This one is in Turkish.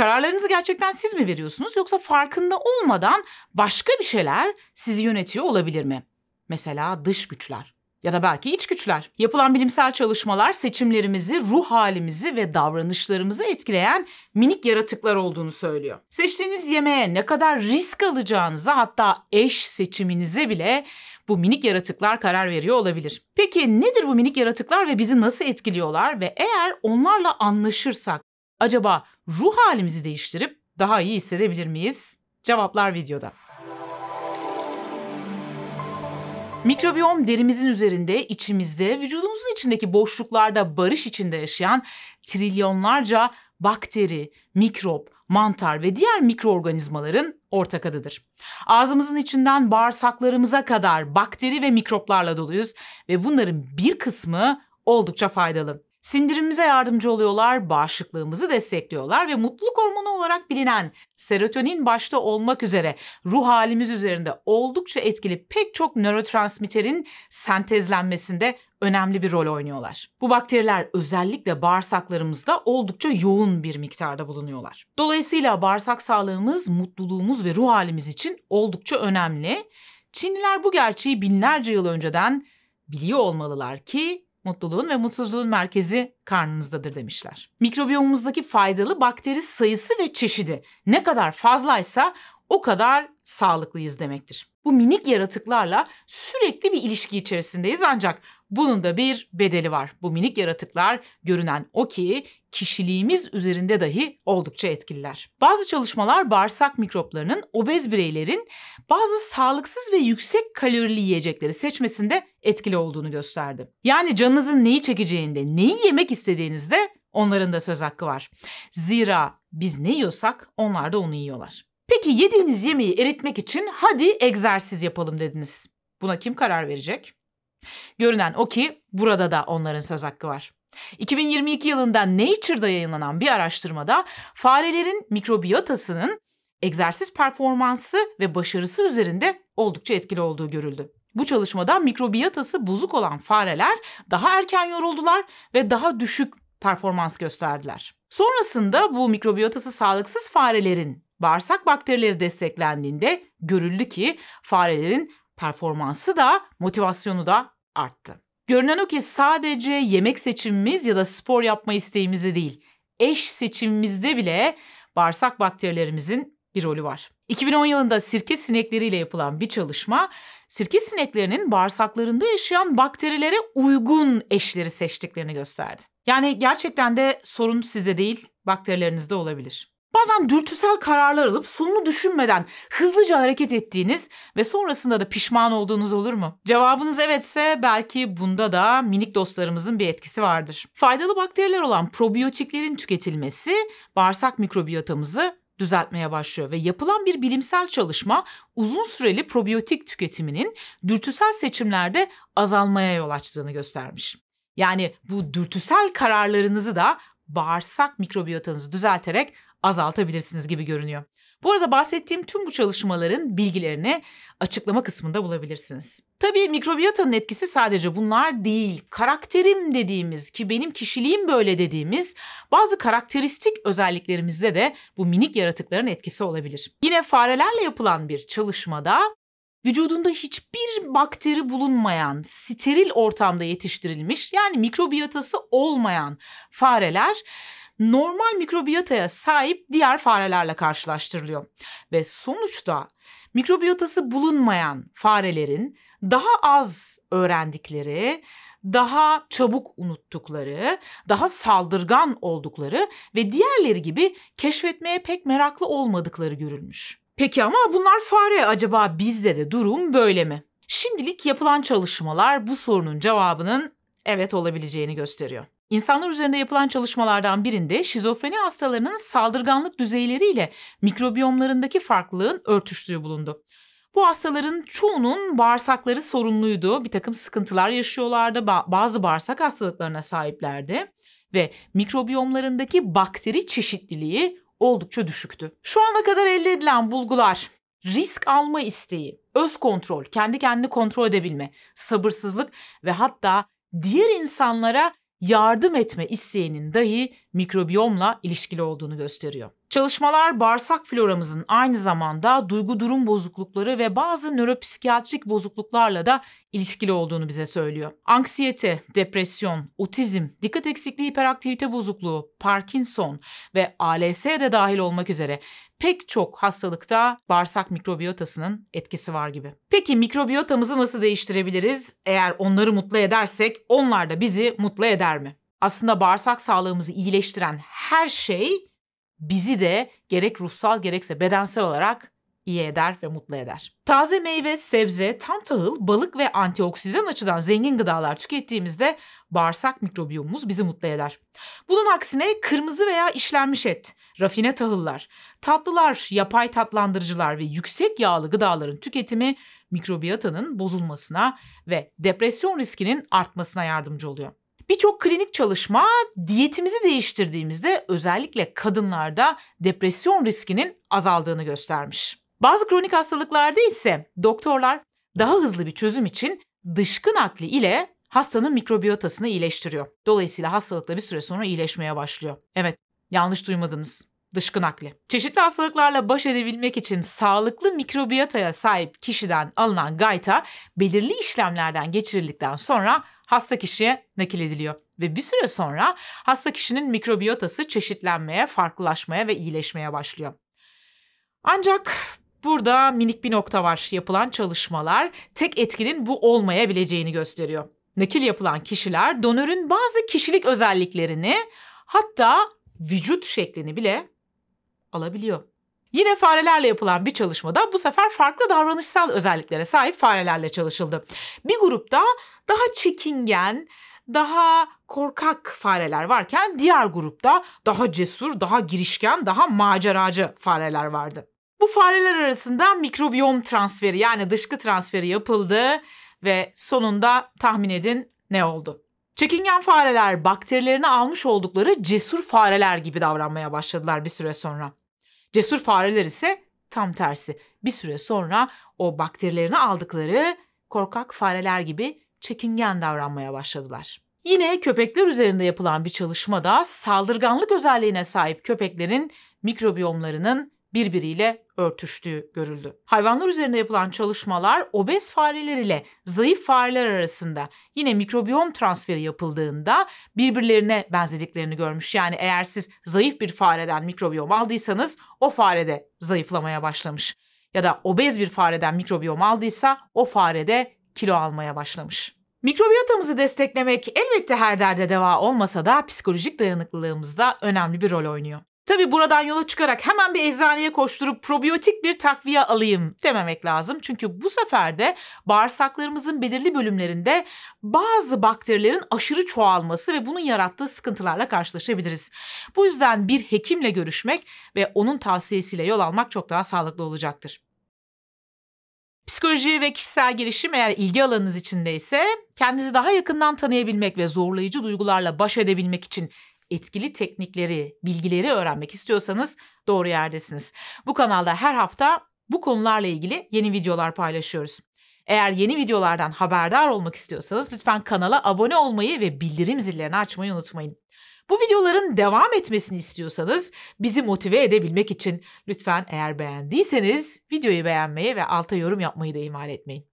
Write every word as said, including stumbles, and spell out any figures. Kararlarınızı gerçekten siz mi veriyorsunuz, yoksa farkında olmadan başka bir şeyler sizi yönetiyor olabilir mi? Mesela dış güçler ya da belki iç güçler. Yapılan bilimsel çalışmalar seçimlerimizi, ruh halimizi ve davranışlarımızı etkileyen minik yaratıklar olduğunu söylüyor. Seçtiğiniz yemeğe ne kadar risk alacağınıza, hatta eş seçiminize bile bu minik yaratıklar karar veriyor olabilir. Peki nedir bu minik yaratıklar ve bizi nasıl etkiliyorlar ve eğer onlarla anlaşırsak acaba ruh halimizi değiştirip daha iyi hissedebilir miyiz? Cevaplar videoda. Mikrobiyom derimizin üzerinde, içimizde, vücudumuzun içindeki boşluklarda barış içinde yaşayan trilyonlarca bakteri, mikrop, mantar ve diğer mikroorganizmaların ortak adıdır. Ağzımızın içinden bağırsaklarımıza kadar bakteri ve mikroplarla doluyuz ve bunların bir kısmı oldukça faydalı. Sindirimimize yardımcı oluyorlar, bağışıklığımızı destekliyorlar ve mutluluk hormonu olarak bilinen serotonin başta olmak üzere ruh halimiz üzerinde oldukça etkili pek çok nörotransmitterin sentezlenmesinde önemli bir rol oynuyorlar. Bu bakteriler özellikle bağırsaklarımızda oldukça yoğun bir miktarda bulunuyorlar. Dolayısıyla bağırsak sağlığımız, mutluluğumuz ve ruh halimiz için oldukça önemli. Çinliler bu gerçeği binlerce yıl önceden biliyor olmalılar ki mutluluğun ve mutsuzluğun merkezi karnınızdadır demişler. Mikrobiyomumuzdaki faydalı bakteri sayısı ve çeşidi ne kadar fazlaysa o kadar sağlıklıyız demektir. Bu minik yaratıklarla sürekli bir ilişki içerisindeyiz, ancak bunun da bir bedeli var. Bu minik yaratıklar görünen o ki kişiliğimiz üzerinde dahi oldukça etkililer. Bazı çalışmalar bağırsak mikroplarının obez bireylerin bazı sağlıksız ve yüksek kalorili yiyecekleri seçmesinde etkili olduğunu gösterdi. Yani canınızın neyi çekeceğinde, neyi yemek istediğinizde onların da söz hakkı var. Zira biz ne yiyorsak onlar da onu yiyorlar. Peki yediğiniz yemeği eritmek için hadi egzersiz yapalım dediniz. Buna kim karar verecek? Görünen o ki burada da onların söz hakkı var. iki bin yirmi iki yılında Nature'da yayınlanan bir araştırmada farelerin mikrobiyotasının egzersiz performansı ve başarısı üzerinde oldukça etkili olduğu görüldü. Bu çalışmada mikrobiyotası bozuk olan fareler daha erken yoruldular ve daha düşük performans gösterdiler. Sonrasında bu mikrobiyotası sağlıksız farelerin bağırsak bakterileri desteklendiğinde görüldü ki farelerin performansı da motivasyonu da arttı. Görünen o ki sadece yemek seçimimiz ya da spor yapma isteğimizde değil, eş seçimimizde bile bağırsak bakterilerimizin bir rolü var. iki bin on yılında sirke sinekleriyle yapılan bir çalışma, sirke sineklerinin bağırsaklarında yaşayan bakterilere uygun eşleri seçtiklerini gösterdi. Yani gerçekten de sorun sizde değil, bakterilerinizde olabilir. Bazen dürtüsel kararlar alıp sonunu düşünmeden hızlıca hareket ettiğiniz ve sonrasında da pişman olduğunuz olur mu? Cevabınız evetse belki bunda da minik dostlarımızın bir etkisi vardır. Faydalı bakteriler olan probiyotiklerin tüketilmesi bağırsak mikrobiyotamızı düzeltmeye başlıyor ve yapılan bir bilimsel çalışma uzun süreli probiyotik tüketiminin dürtüsel seçimlerde azalmaya yol açtığını göstermiş. Yani bu dürtüsel kararlarınızı da bağırsak mikrobiyotanızı düzelterek azaltabilirsiniz gibi görünüyor. Bu arada bahsettiğim tüm bu çalışmaların bilgilerini açıklama kısmında bulabilirsiniz. Tabii mikrobiyotanın etkisi sadece bunlar değil. Karakterim dediğimiz, ki benim kişiliğim böyle dediğimiz bazı karakteristik özelliklerimizde de bu minik yaratıkların etkisi olabilir. Yine farelerle yapılan bir çalışmada vücudunda hiçbir bakteri bulunmayan, steril ortamda yetiştirilmiş, yani mikrobiyotası olmayan fareler normal mikrobiyotaya sahip diğer farelerle karşılaştırılıyor. Ve sonuçta mikrobiyotası bulunmayan farelerin daha az öğrendikleri, daha çabuk unuttukları, daha saldırgan oldukları ve diğerleri gibi keşfetmeye pek meraklı olmadıkları görülmüş. Peki ama bunlar fare. Acaba bizde de durum böyle mi? Şimdilik yapılan çalışmalar bu sorunun cevabının evet olabileceğini gösteriyor. İnsanlar üzerinde yapılan çalışmalardan birinde şizofreni hastalarının saldırganlık düzeyleriyle mikrobiyomlarındaki farklılığın örtüştüğü bulundu. Bu hastaların çoğunun bağırsakları sorunluydu, bir takım sıkıntılar yaşıyorlardı, bazı bağırsak hastalıklarına sahiplerdi ve mikrobiyomlarındaki bakteri çeşitliliği oldukça düşüktü. Şu ana kadar elde edilen bulgular, risk alma isteği, öz kontrol, kendi kendini kontrol edebilme, sabırsızlık ve hatta diğer insanlara yardım etme isteğinin dahi mikrobiyomla ilişkili olduğunu gösteriyor. Çalışmalar bağırsak floramızın aynı zamanda duygu durum bozuklukları ve bazı nöropsikiyatrik bozukluklarla da ilişkili olduğunu bize söylüyor. Anksiyete, depresyon, otizm, dikkat eksikliği hiperaktivite bozukluğu, Parkinson ve A L S de dahil olmak üzere pek çok hastalıkta bağırsak mikrobiyotasının etkisi var gibi. Peki mikrobiyotamızı nasıl değiştirebiliriz? Eğer onları mutlu edersek onlar da bizi mutlu eder mi? Aslında bağırsak sağlığımızı iyileştiren her şey bizi de gerek ruhsal gerekse bedensel olarak iyi eder ve mutlu eder. Taze meyve, sebze, tam tahıl, balık ve antioksidan açıdan zengin gıdalar tükettiğimizde bağırsak mikrobiyomumuz bizi mutlu eder. Bunun aksine kırmızı veya işlenmiş et, rafine tahıllar, tatlılar, yapay tatlandırıcılar ve yüksek yağlı gıdaların tüketimi mikrobiyotanın bozulmasına ve depresyon riskinin artmasına yardımcı oluyor. Birçok klinik çalışma diyetimizi değiştirdiğimizde özellikle kadınlarda depresyon riskinin azaldığını göstermiş. Bazı kronik hastalıklarda ise doktorlar daha hızlı bir çözüm için dışkı nakli ile hastanın mikrobiyotasını iyileştiriyor. Dolayısıyla hastalıkla bir süre sonra iyileşmeye başlıyor. Evet, yanlış duymadınız. Dışkı nakli. Çeşitli hastalıklarla baş edebilmek için sağlıklı mikrobiyotaya sahip kişiden alınan gayta belirli işlemlerden geçirildikten sonra hasta kişiye nakil ediliyor. Ve bir süre sonra hasta kişinin mikrobiyotası çeşitlenmeye, farklılaşmaya ve iyileşmeye başlıyor. Ancak burada minik bir nokta var. Yapılan çalışmalar tek etkinin bu olmayabileceğini gösteriyor. Nakil yapılan kişiler donörün bazı kişilik özelliklerini hatta vücut şeklini bile alabiliyor. Yine farelerle yapılan bir çalışmada bu sefer farklı davranışsal özelliklere sahip farelerle çalışıldı. Bir grupta daha çekingen, daha korkak fareler varken diğer grupta daha cesur, daha girişken, daha maceracı fareler vardı. Bu fareler arasında mikrobiyom transferi yani dışkı transferi yapıldı ve sonunda tahmin edin ne oldu? Çekingen fareler bakterilerini almış oldukları cesur fareler gibi davranmaya başladılar bir süre sonra. Cesur fareler ise tam tersi. Bir süre sonra o bakterilerini aldıkları korkak fareler gibi çekingen davranmaya başladılar. Yine köpekler üzerinde yapılan bir çalışmada saldırganlık özelliğine sahip köpeklerin mikrobiyomlarının birbiriyle örtüştüğü görüldü. Hayvanlar üzerinde yapılan çalışmalar obez fareler ile zayıf fareler arasında yine mikrobiyom transferi yapıldığında birbirlerine benzediklerini görmüş. Yani eğer siz zayıf bir fareden mikrobiyom aldıysanız o farede zayıflamaya başlamış. Ya da obez bir fareden mikrobiyom aldıysa o farede kilo almaya başlamış. Mikrobiyotamızı desteklemek elbette her derde deva olmasa da psikolojik dayanıklılığımızda önemli bir rol oynuyor. Tabii buradan yola çıkarak hemen bir eczaneye koşturup probiyotik bir takviye alayım dememek lazım. Çünkü bu sefer de bağırsaklarımızın belirli bölümlerinde bazı bakterilerin aşırı çoğalması ve bunun yarattığı sıkıntılarla karşılaşabiliriz. Bu yüzden bir hekimle görüşmek ve onun tavsiyesiyle yol almak çok daha sağlıklı olacaktır. Psikoloji ve kişisel gelişim eğer ilgi alanınız içindeyse kendinizi daha yakından tanıyabilmek ve zorlayıcı duygularla baş edebilmek için etkili teknikleri, bilgileri öğrenmek istiyorsanız doğru yerdesiniz. Bu kanalda her hafta bu konularla ilgili yeni videolar paylaşıyoruz. Eğer yeni videolardan haberdar olmak istiyorsanız lütfen kanala abone olmayı ve bildirim zillerini açmayı unutmayın. Bu videoların devam etmesini istiyorsanız bizi motive edebilmek için lütfen eğer beğendiyseniz videoyu beğenmeyi ve alta yorum yapmayı da ihmal etmeyin.